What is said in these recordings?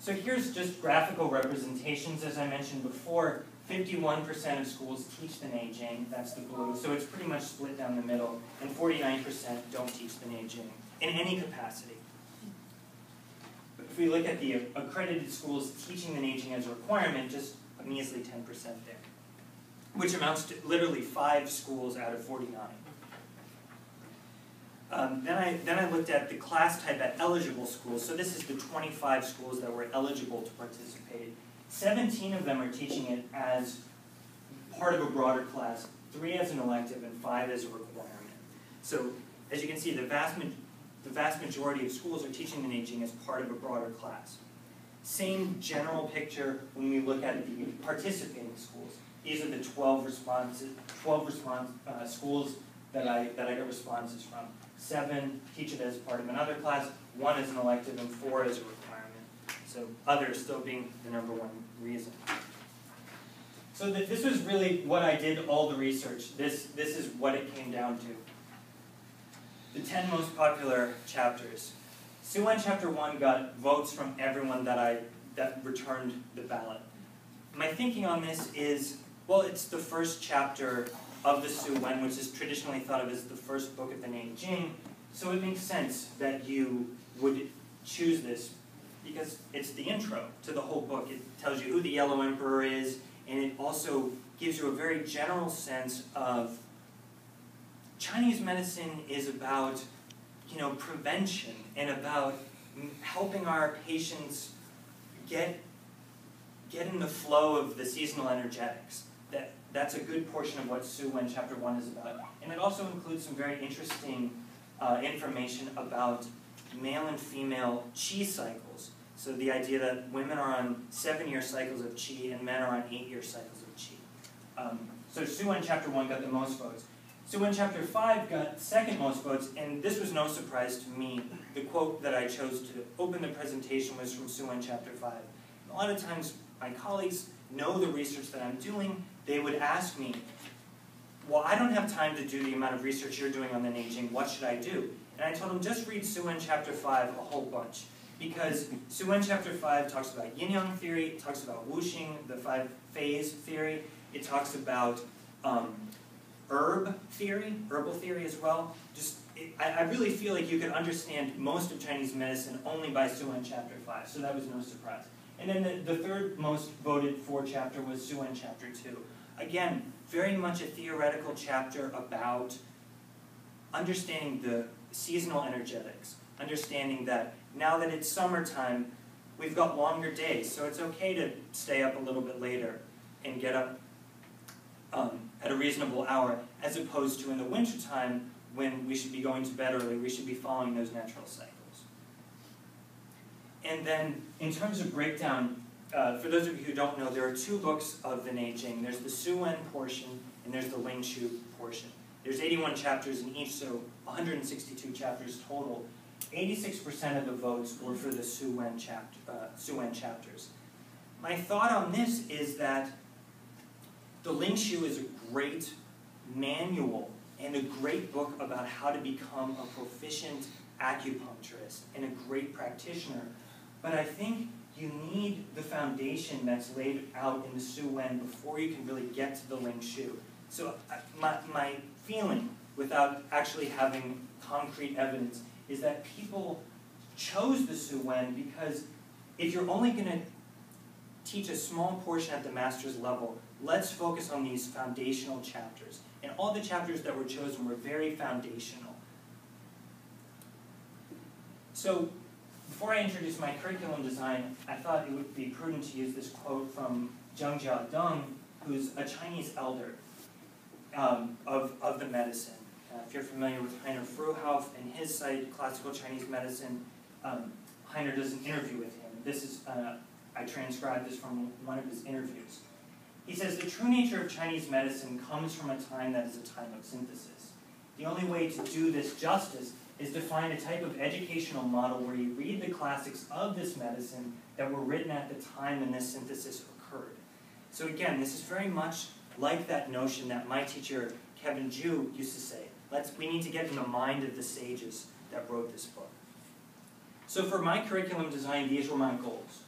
So here's just graphical representations. As I mentioned before, 51% of schools teach the Neijing, that's the blue, so it's pretty much split down the middle, and 49% don't teach the Neijing in any capacity. But if we look at the accredited schools teaching the Neijing as a requirement, just a measly 10% there, which amounts to literally 5 schools out of 49. Then I looked at the class type at eligible schools. So this is the 25 schools that were eligible to participate. 17 of them are teaching it as part of a broader class, 3 as an elective and 5 as a requirement. So as you can see, the vast majority of schools are teaching the Neijing as part of a broader class. Same general picture when we look at the participating schools. These are the 12 schools that I get responses from. 7 teach it as part of another class, 1 as an elective, and 4 as a requirement. So other still being the #1 reason. So this was really what I did all the research. This is what it came down to. The 10 most popular chapters. Su Wen chapter 1 got votes from everyone that returned the ballot. My thinking on this is, well, it's the first chapter of the Su Wen, which is traditionally thought of as the first book of the Neijing, so it makes sense that you would choose this because it's the intro to the whole book. It tells you who the Yellow Emperor is, and it also gives you a very general sense of Chinese medicine is about, you know, prevention and about helping our patients get in the flow of the seasonal energetics. That's a good portion of what Su Wen Chapter 1 is about. And it also includes some very interesting information about male and female qi cycles. So the idea that women are on 7-year cycles of qi and men are on 8-year cycles of qi. So Su Wen Chapter 1 got the most votes. Su Wen Chapter 5 got second most votes, and this was no surprise to me. The quote that I chose to open the presentation was from Su Wen Chapter 5. A lot of times my colleagues know the research that I'm doing. They would ask me, well, I don't have time to do the amount of research you're doing on the Neijing, what should I do? And I told them, just read Su Wen Chapter 5 a whole bunch, because Su Wen Chapter 5 talks about yin-yang theory, it talks about Wu Xing, the 5-phase theory, it talks about herbal theory as well. I really feel like you could understand most of Chinese medicine only by Su Wen Chapter 5, so that was no surprise. And then the third most voted for chapter was Su Wen Chapter 2. Again, very much a theoretical chapter about understanding the seasonal energetics, understanding that now that it's summertime, we've got longer days, so it's okay to stay up a little bit later and get up at a reasonable hour, as opposed to in the wintertime when we should be going to bed early, we should be following those natural cycles. And then, in terms of breakdown, for those of you who don't know, there are 2 books of the Neijing. There's the Su Wen portion, and there's the Ling Shu portion. There's 81 chapters in each, so 162 chapters total. 86% of the votes were for the Su Wen chapters. My thought on this is that the Ling Shu is a great manual and a great book about how to become a proficient acupuncturist and a great practitioner. But I think you need the foundation that's laid out in the Su Wen before you can really get to the Ling Shu. So my feeling, without actually having concrete evidence, is that people chose the Su Wen because if you're only going to teach a small portion at the master's level, let's focus on these foundational chapters. And all the chapters that were chosen were very foundational. So, before I introduce my curriculum design, I thought it would be prudent to use this quote from Zhang Jiaodong, who's a Chinese elder of the medicine. If you're familiar with Heiner Fruhauf and his site, Classical Chinese Medicine, Heiner does an interview with him. This is, I transcribed this from one of his interviews. He says, the true nature of Chinese medicine comes from a time that is a time of synthesis. The only way to do this justice is to find a type of educational model where you read the classics of this medicine that were written at the time when this synthesis occurred. So again, this is very much like that notion that my teacher, Kevin Ju, used to say, we need to get in the mind of the sages that wrote this book. So for my curriculum design, these were my goals.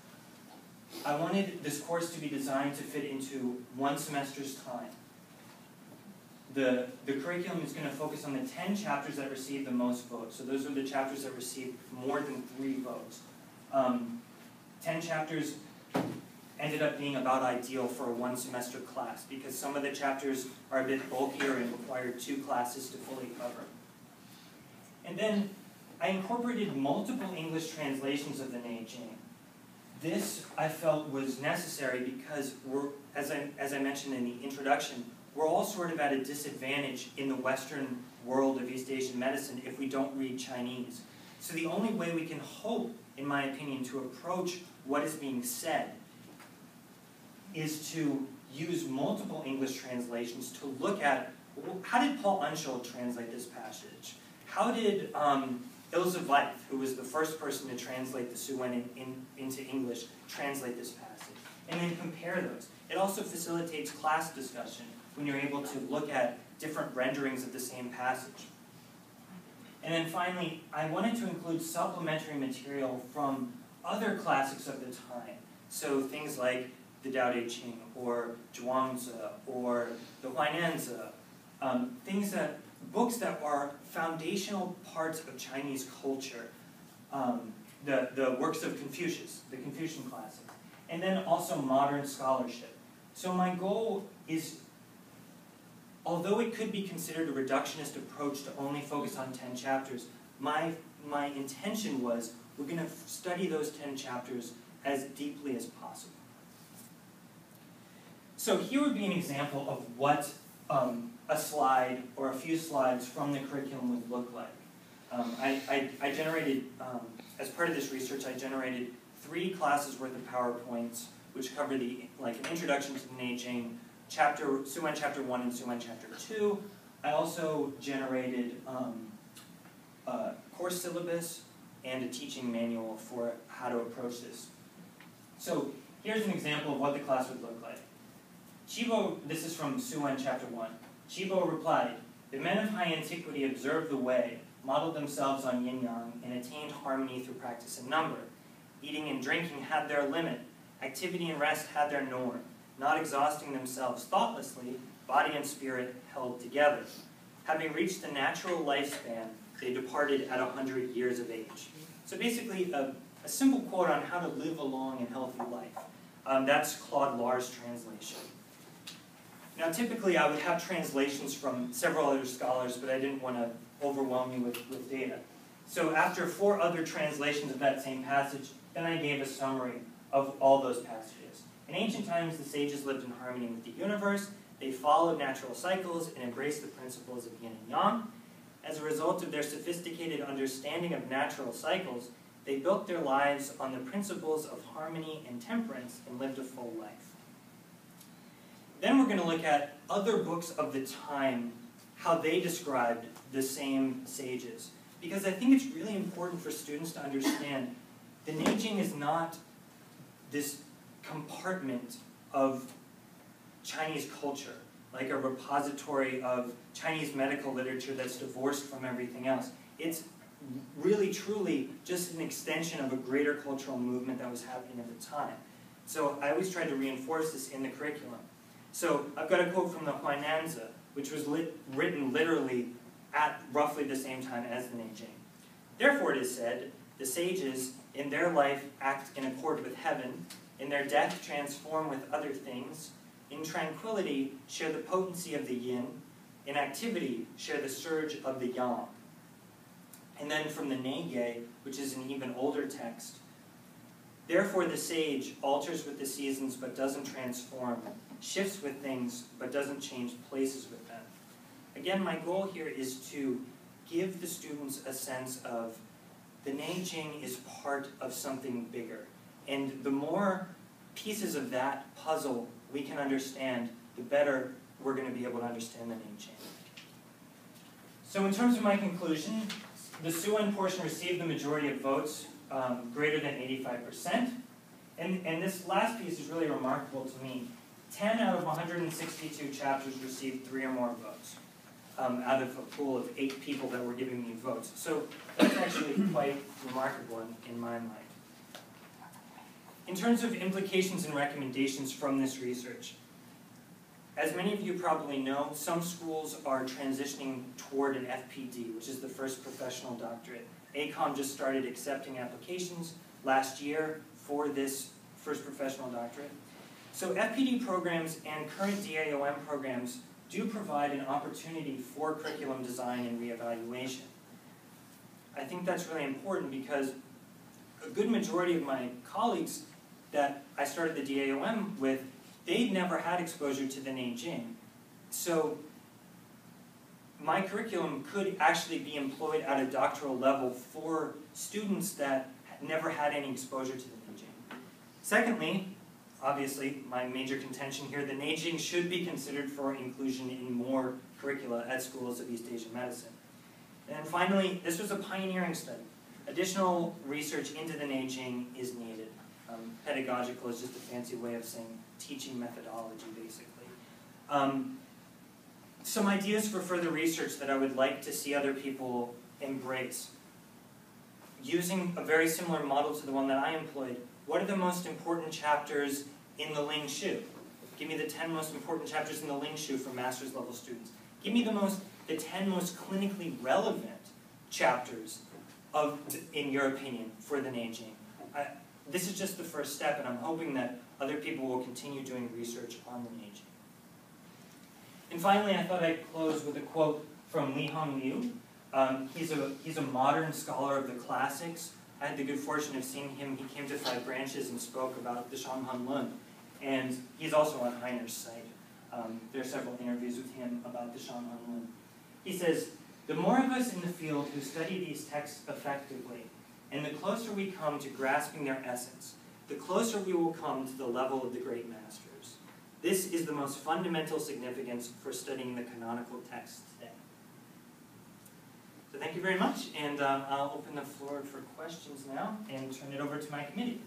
I wanted this course to be designed to fit into one semester's time. The curriculum is going to focus on the 10 chapters that received the most votes. So those are the chapters that received more than 3 votes. 10 chapters ended up being about ideal for a 1-semester class because some of the chapters are a bit bulkier and require 2 classes to fully cover. And then I incorporated multiple English translations of the Neijing. This, I felt, was necessary because we're, as I mentioned in the introduction, we're all sort of at a disadvantage in the Western world of East Asian medicine if we don't read Chinese. So the only way we can hope, in my opinion, to approach what is being said is to use multiple English translations to look at, how did Paul Unschuld translate this passage? How did Ilza Veith, who was the first person to translate the Su Wen into English, translate this passage? And then compare those. It also facilitates class discussion when you're able to look at different renderings of the same passage. And then finally, I wanted to include supplementary material from other classics of the time. So things like the Dao De Jing, or Zhuangzi, or the Huainanzi, books that are foundational parts of Chinese culture, the works of Confucius, the Confucian classics, and then also modern scholarship. So my goal is, although it could be considered a reductionist approach to only focus on 10 chapters, my intention was we're going to study those 10 chapters as deeply as possible. So here would be an example of what a slide or a few slides from the curriculum would look like. I generated, as part of this research, I generated 3 classes worth of PowerPoints, which cover an introduction to the Neijing, Su Wen Chapter 1 and Su Wen Chapter 2. I also generated a course syllabus and a teaching manual for how to approach this. So here's an example of what the class would look like. Chibo, this is from Su Wen Chapter 1. Chibo replied, "The men of high antiquity observed the way, modeled themselves on yin-yang, and attained harmony through practice and number. Eating and drinking had their limit. Activity and rest had their norm. Not exhausting themselves thoughtlessly, body and spirit held together. Having reached the natural lifespan, they departed at 100 years of age." So basically, a simple quote on how to live a long and healthy life. That's Claude Lar's translation. Now, typically, I would have translations from several other scholars, but I didn't want to overwhelm you with data. So after 4 other translations of that same passage, then I gave a summary of all those passages. In ancient times, the sages lived in harmony with the universe. They followed natural cycles and embraced the principles of yin and yang. As a result of their sophisticated understanding of natural cycles, they built their lives on the principles of harmony and temperance and lived a full life. Then we're going to look at other books of the time, how they described the same sages. Because I think it's really important for students to understand the Neijing is not this compartment of Chinese culture, like a repository of Chinese medical literature that's divorced from everything else. It's really, truly just an extension of a greater cultural movement that was happening at the time. So I always try to reinforce this in the curriculum. So I've got a quote from the Huainanzi, which was written literally at roughly the same time as the Neijing. "Therefore it is said, the sages in their life act in accord with heaven, in their death transform with other things, in tranquility share the potency of the yin, in activity share the surge of the yang." And then from the Nei Ye, which is an even older text, "Therefore the sage alters with the seasons but doesn't transform, shifts with things but doesn't change places with them." Again, my goal here is to give the students a sense of the Neijing is part of something bigger. And the more pieces of that puzzle we can understand, the better we're going to be able to understand the Neijing. So in terms of my conclusion, the Su Wen portion received the majority of votes, greater than 85%. And this last piece is really remarkable to me. 10 out of 162 chapters received 3 or more votes out of a pool of 8 people that were giving me votes. So that's actually quite remarkable in my mind. In terms of implications and recommendations from this research, as many of you probably know, some schools are transitioning toward an FPD, which is the first professional doctorate. ACOM just started accepting applications last year for this first professional doctorate. So FPD programs and current DAOM programs do provide an opportunity for curriculum design and reevaluation. I think that's really important because a good majority of my colleagues that I started the DAOM with, they'd never had exposure to the Neijing. So my curriculum could actually be employed at a doctoral level for students that never had any exposure to the Neijing. Secondly, obviously, my major contention here, the Neijing should be considered for inclusion in more curricula at schools of East Asian medicine. And finally, this was a pioneering study. Additional research into the Neijing is needed. Pedagogical is just a fancy way of saying teaching methodology, basically. Some ideas for further research that I would like to see other people embrace. Using a very similar model to the one that I employed, what are the most important chapters in the Ling Shu? Give me the 10 most important chapters in the Ling Shu for master's level students. Give me the 10 most clinically relevant chapters of, in your opinion, for the Neijing. This is just the first step, and I'm hoping that other people will continue doing research on the Neijing. And finally, I thought I'd close with a quote from Li Hong Liu. He's a modern scholar of the classics. I had the good fortune of seeing him. He came to Five Branches and spoke about the Shang Han Lun. And he's also on Heiner's site. There are several interviews with him about the Shang Han Lun. He says, "The more of us in the field who study these texts effectively, and the closer we come to grasping their essence, the closer we will come to the level of the great masters. This is the most fundamental significance for studying the canonical texts today." So thank you very much, and I'll open the floor for questions now and turn it over to my committee.